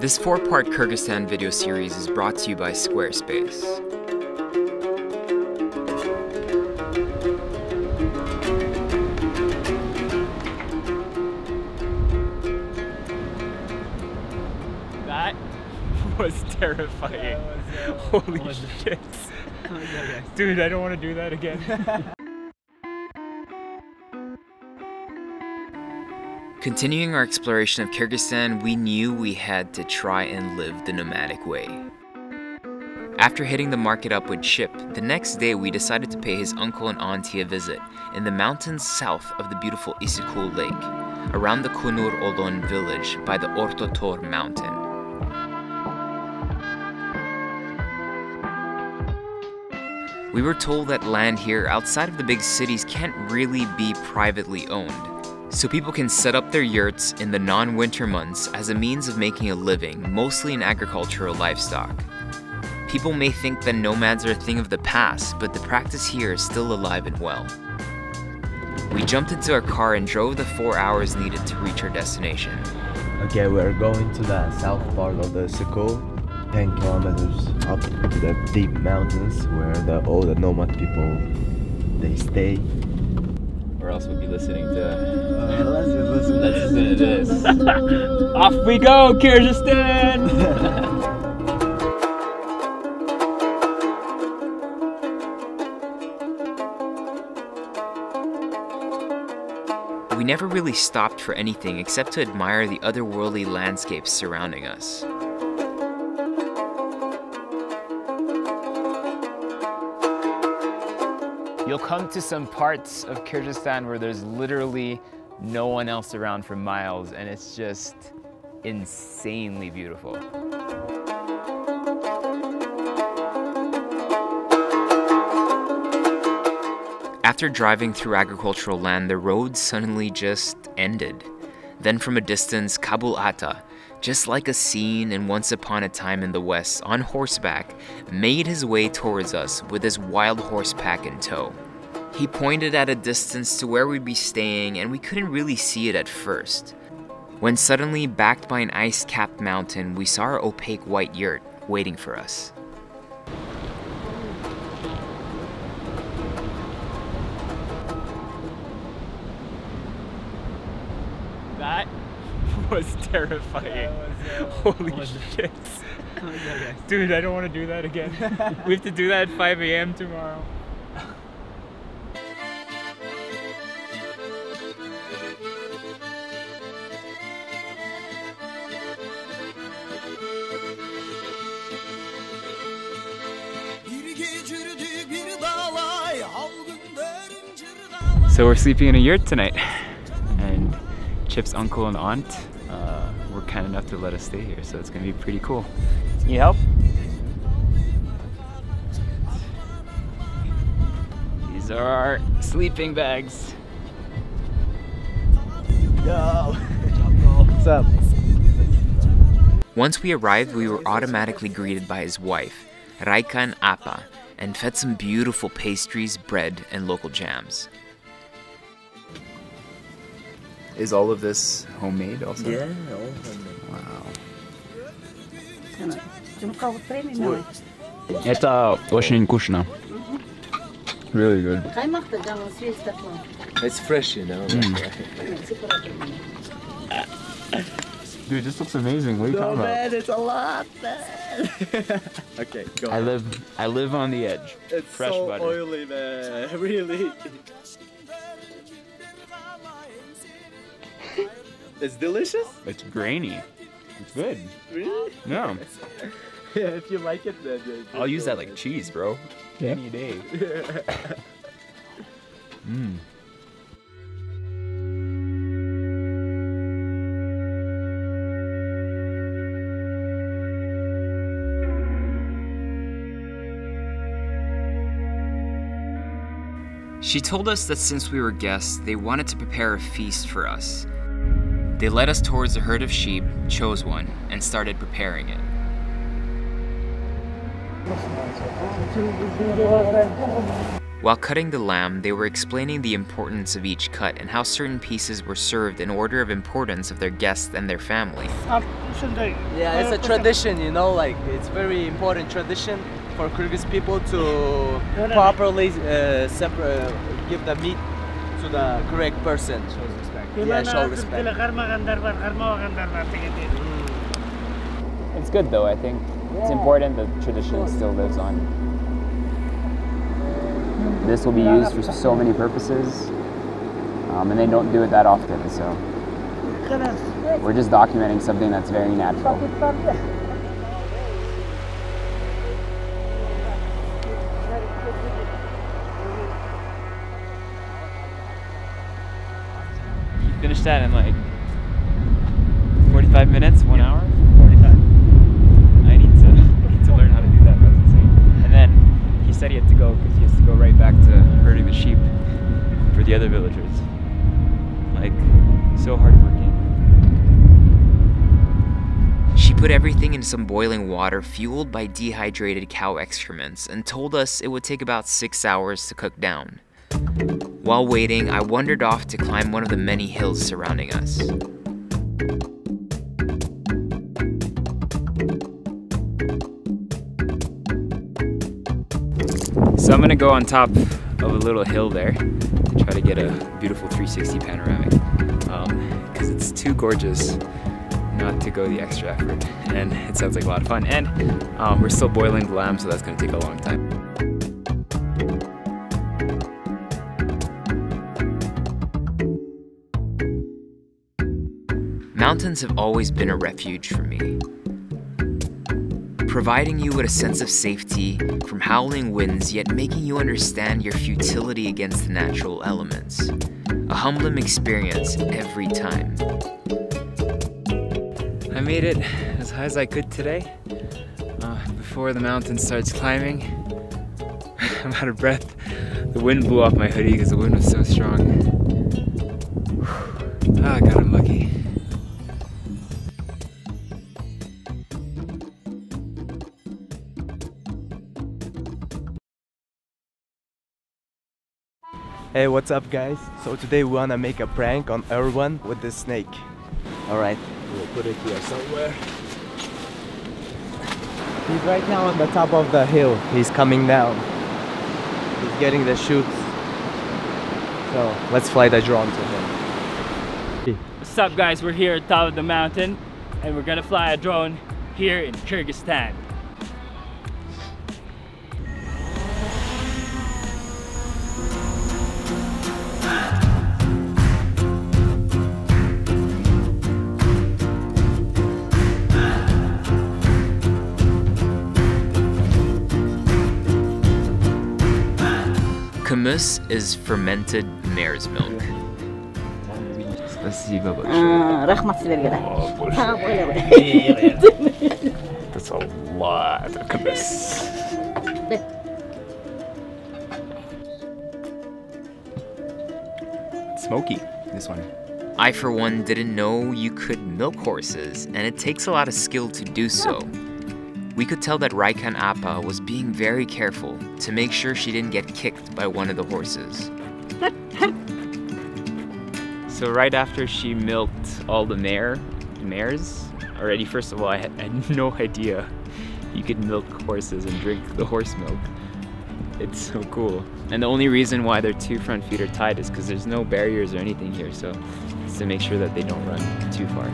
This four-part Kyrgyzstan video series is brought to you by Squarespace. That was terrifying. Yeah, holy shit. Dude, I don't want to do that again. Continuing our exploration of Kyrgyzstan, we knew we had to try and live the nomadic way. After hitting the market up with Chip, the next day we decided to pay his uncle and auntie a visit in the mountains south of the beautiful Isikul Lake, around the Kunur Olon village by the Ortotor mountain. We were told that land here outside of the big cities can't really be privately owned. So people can set up their yurts in the non-winter months as a means of making a living, mostly in agricultural livestock. People may think that nomads are a thing of the past, but the practice here is still alive and well. We jumped into our car and drove the 4 hours needed to reach our destination. Okay, we're going to the south part of the Sikkol, 10 kilometers up to the deep mountains where all the nomad people, they stay. Or else we'll be listening to... Let's listen to this. Off we go, Kyrgyzstan! We never really stopped for anything except to admire the otherworldly landscapes surrounding us. You'll come to some parts of Kyrgyzstan where there's literally no one else around for miles, and it's just insanely beautiful. After driving through agricultural land, the road suddenly just ended. Then from a distance, Kabul Atta, just like a scene in Once Upon a Time in the West, on horseback, made his way towards us with his wild horse pack in tow. He pointed at a distance to where we'd be staying, and we couldn't really see it at first. When suddenly, backed by an ice-capped mountain, we saw our opaque white yurt waiting for us. That was terrifying. Holy shit. Dude, I don't want to do that again. We have to do that at 5 a.m. tomorrow. So we're sleeping in a yurt tonight. And Chip's uncle and aunt were kind enough to let us stay here, so it's gonna be pretty cool. Need help? These are our sleeping bags. Yo! What's up? Once we arrived, we were automatically greeted by his wife, Raikan Apa, and fed some beautiful pastries, bread, and local jams. Is all of this homemade also? Yeah, all homemade. Wow. Это очень вкусно. Really good. It's fresh, you know. Mm. Dude, this looks amazing. What are you talking about? Man, it's a lot, man. Okay, go on. I live on the edge. It's fresh so butter. Oily, man. Really. It's delicious? It's grainy. It's good. Really? No. Yeah, if you like it, then... I'll use that like cheese, bro. Yeah. Any day. Mmm. She told us that since we were guests, they wanted to prepare a feast for us. They led us towards a herd of sheep, chose one, and started preparing it. While cutting the lamb, they were explaining the importance of each cut and how certain pieces were served in order of importance of their guests and their family. Yeah, it's a tradition, you know, like it's very important tradition for Kyrgyz people to properly give the meat to the correct person. Shows respect. Yeah, show respect. It's good though, I think. It's important that tradition still lives on. This will be used for so many purposes, and they don't do it that often, so we're just documenting something that's very natural. You finished that in like 45 minutes, 1 hour? 45. I need to learn how to do that, that's insane. And then he said he had to go because he has to go right back to herding the sheep for the other villagers. Like, so hardworking. She put everything in some boiling water fueled by dehydrated cow excrements and told us it would take about 6 hours to cook down. While waiting, I wandered off to climb one of the many hills surrounding us. So I'm gonna go on top of a little hill there to try to get a beautiful 360 panoramic because it's too gorgeous not to go the extra effort, and it sounds like a lot of fun, and we're still boiling the lamb, so that's gonna take a long time. Mountains have always been a refuge for me, providing you with a sense of safety from howling winds, yet making you understand your futility against the natural elements. A humbling experience every time. I made it as high as I could today. Before the mountain starts climbing, I'm out of breath. The wind blew off my hoodie because the wind was so strong. Ah, God, I'm lucky. Hey, what's up guys? So today we wanna make a prank on everyone with this snake. Alright, we'll put it here somewhere. He's right now on the top of the hill. He's coming down. He's getting the shoots. So let's fly the drone to him. What's up guys? We're here at the top of the mountain and we're gonna fly a drone here in Kyrgyzstan. Kumis is fermented mare's milk. That's a lot of kumis. Smoky, this one. I, for one, didn't know you could milk horses, and it takes a lot of skill to do so. We could tell that Raikan Apa was being very careful to make sure she didn't get kicked by one of the horses. So right after she milked all the mares already, first of all, I had no idea you could milk horses and drink the horse milk. It's so cool. And the only reason why their two front feet are tied is because there's no barriers or anything here, so it's to make sure that they don't run too far.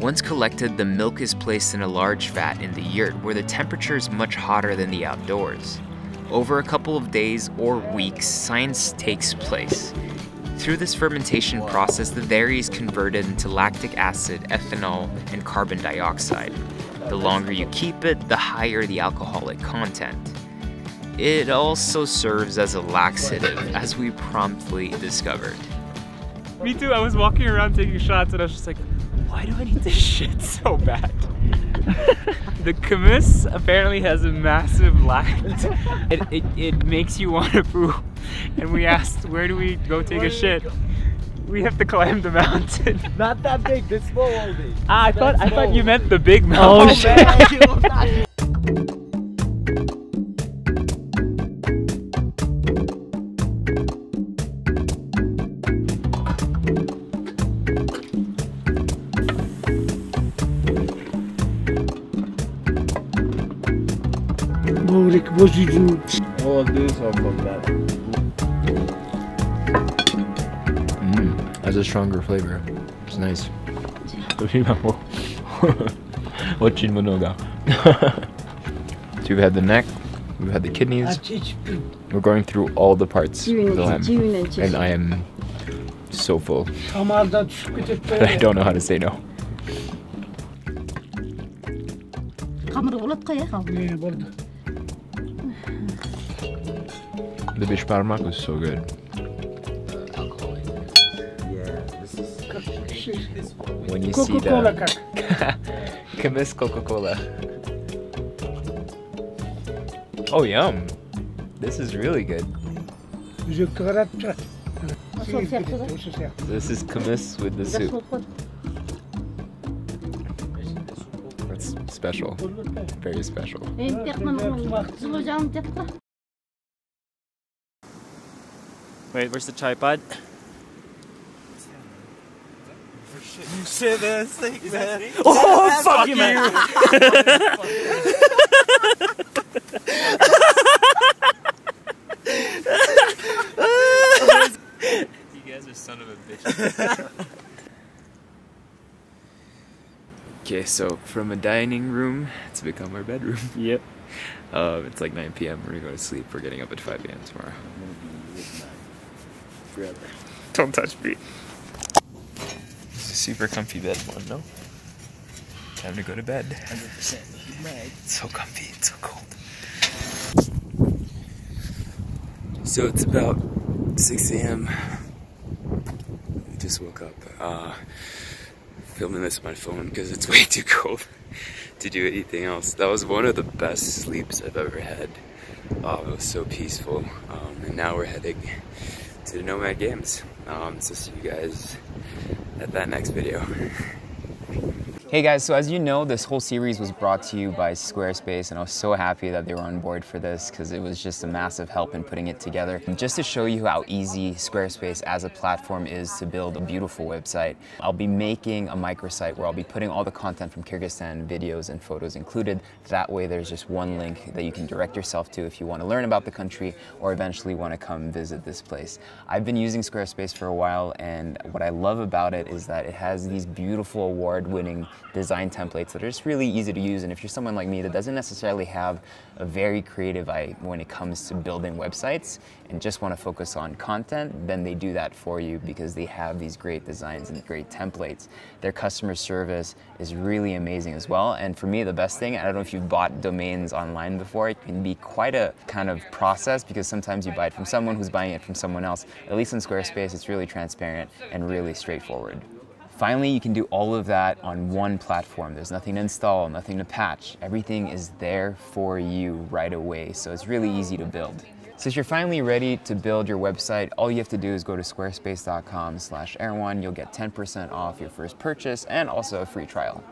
Once collected, the milk is placed in a large vat in the yurt where the temperature is much hotter than the outdoors. Over a couple of days or weeks, science takes place. Through this fermentation process, the dairy is converted into lactic acid, ethanol, and carbon dioxide. The longer you keep it, the higher the alcoholic content. It also serves as a laxative, as we promptly discovered. Me too, I was walking around taking shots and I was just like, why do I need this shit so bad? The kumis apparently has a massive lact. It makes you want to poo. And we asked, where do we go take a shit? We have to climb the mountain. Not that big, this small oldie. Ah, I thought you meant the big mountain. Oh shit. Lake, what did you do? All this or from that? That's a stronger flavor. It's nice. So we've had the neck, we've had the kidneys. We're going through all the parts of the lamb. And I am so full. But I don't know how to say no. The Beshbarmak was so good. When you see the Kumis Coca-Cola. Oh yum! This is really good. This is Kumis with the soup. That's special. Very special. Wait, where's the tripod? You shit ass thing, man. Oh, fuck you, man. You guys are son of a bitch. Okay, so from a dining room, it's become our bedroom. Yep. It's like 9 p.m. We're gonna go to sleep. We're getting up at 5 a.m. tomorrow. I'm gonna be with my forever. Don't touch me. Super comfy bed one, no? Time to go to bed. 100%. Right. So comfy, it's so cold. So it's about 6 a.m. I just woke up. Filming this on my phone because it's way too cold to do anything else. That was one of the best sleeps I've ever had. Oh, it was so peaceful. And now we're heading to the Nomad Games. So see you guys at that next video. Hey guys, so as you know, this whole series was brought to you by Squarespace, and I was so happy that they were on board for this because it was just a massive help in putting it together. And just to show you how easy Squarespace as a platform is to build a beautiful website, I'll be making a microsite where I'll be putting all the content from Kyrgyzstan, videos and photos included. That way there's just one link that you can direct yourself to if you want to learn about the country or eventually want to come visit this place. I've been using Squarespace for a while, and what I love about it is that it has these beautiful award-winning design templates that are just really easy to use. And if you're someone like me that doesn't necessarily have a very creative eye when it comes to building websites and just want to focus on content, then they do that for you because they have these great designs and great templates. Their customer service is really amazing as well. And for me, the best thing, I don't know if you've bought domains online before, it can be quite a kind of process because sometimes you buy it from someone who's buying it from someone else. At least in Squarespace, it's really transparent and really straightforward. Finally, you can do all of that on one platform. There's nothing to install, nothing to patch. Everything is there for you right away, so it's really easy to build. Since you're finally ready to build your website, all you have to do is go to squarespace.com/Erwan. You'll get 10% off your first purchase and also a free trial.